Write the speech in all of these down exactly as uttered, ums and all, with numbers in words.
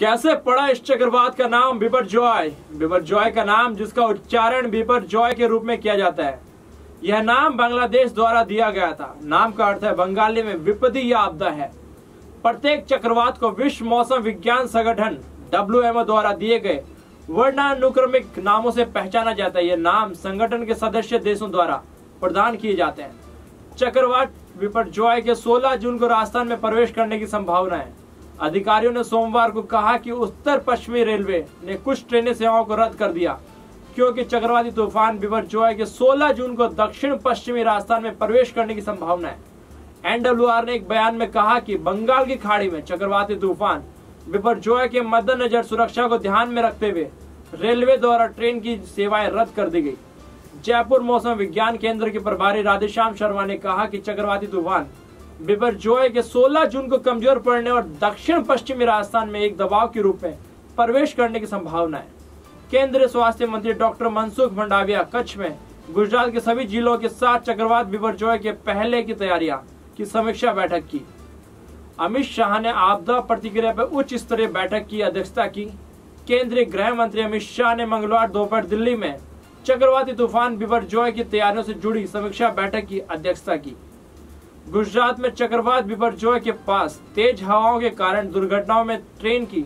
कैसे पड़ा इस चक्रवात का नाम बिपरजॉय। बिपरजॉय का नाम जिसका उच्चारण बिपरजॉय के रूप में किया जाता है। यह नाम बांग्लादेश द्वारा दिया गया था। नाम का अर्थ है बंगाली में विपत्ति या आपदा है। प्रत्येक चक्रवात को विश्व मौसम विज्ञान संगठन डब्ल्यू एम ओ द्वारा दिए गए वर्णानुक्रमिक नामों से पहचाना जाता है। यह नाम संगठन के सदस्य देशों द्वारा प्रदान किए जाते हैं। चक्रवात बिपरजॉय के सोलह जून को राजस्थान में प्रवेश करने की संभावना है। अधिकारियों ने सोमवार को कहा कि उत्तर पश्चिमी रेलवे ने कुछ ट्रेनें सेवाओं को रद्द कर दिया क्योंकि चक्रवाती तूफान बिपरजॉय के सोलह जून को दक्षिण पश्चिमी राजस्थान में प्रवेश करने की संभावना है। एन डब्ल्यू आर ने एक बयान में कहा कि बंगाल की खाड़ी में चक्रवाती तूफान बिपरजॉय के मद्देनजर सुरक्षा को ध्यान में रखते हुए रेलवे द्वारा ट्रेन की सेवाएं रद्द कर दी गई। जयपुर मौसम विज्ञान केंद्र के प्रभारी राधेश्याम शर्मा ने कहा कि चक्रवाती तूफान बिपरजॉय के सोलह जून को कमजोर पड़ने और दक्षिण पश्चिमी राजस्थान में एक दबाव के रूप में प्रवेश करने की संभावना है। केंद्रीय स्वास्थ्य मंत्री डॉक्टर मनसुख मंडाविया कच्छ में गुजरात के सभी जिलों के साथ चक्रवात बिपरजॉय के पहले की तैयारियां की समीक्षा बैठक की। अमित शाह ने आपदा प्रतिक्रिया पर उच्च स्तरीय बैठक की अध्यक्षता की। केंद्रीय गृह मंत्री अमित शाह ने मंगलवार दोपहर दिल्ली में चक्रवाती तूफान बिपरजॉय की तैयारियों से जुड़ी समीक्षा बैठक की अध्यक्षता की। गुजरात में चक्रवात बिपरजॉय के पास तेज हवाओं के कारण दुर्घटनाओं में ट्रेन की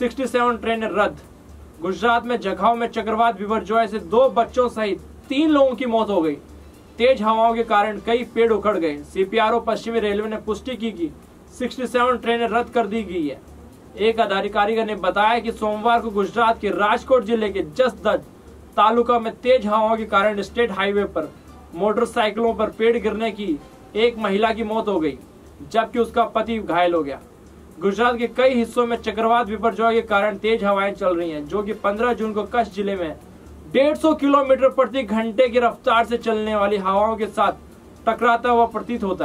सड़सठ ट्रेनें रद्द। गुजरात में जगहों में चक्रवात बिपरजॉय से दो बच्चों सहित तीन लोगों की मौत हो गई। तेज हवाओं के कारण कई पेड़ उखड़ गए। सी पी आर ओ पश्चिमी रेलवे ने पुष्टि की कि सड़सठ ट्रेनें रद्द कर दी गई है। एक अधिकारी ने बताया कि सोमवार को गुजरात के राजकोट जिले के जसदत तालुका में तेज हवाओं के कारण स्टेट हाईवे पर मोटरसाइकिलों पर पेड़ गिरने की एक महिला की मौत हो गई जबकि उसका पति घायल हो गया। गुजरात के कई हिस्सों में चक्रवात बिपरजॉय के कारण तेज हवाएं चल रही हैं, जो कि पंद्रह जून को कच्छ जिले में डेढ़ सौ किलोमीटर प्रति घंटे की रफ्तार से चलने वाली हवाओं के साथ टकराता हुआ प्रतीत होता है।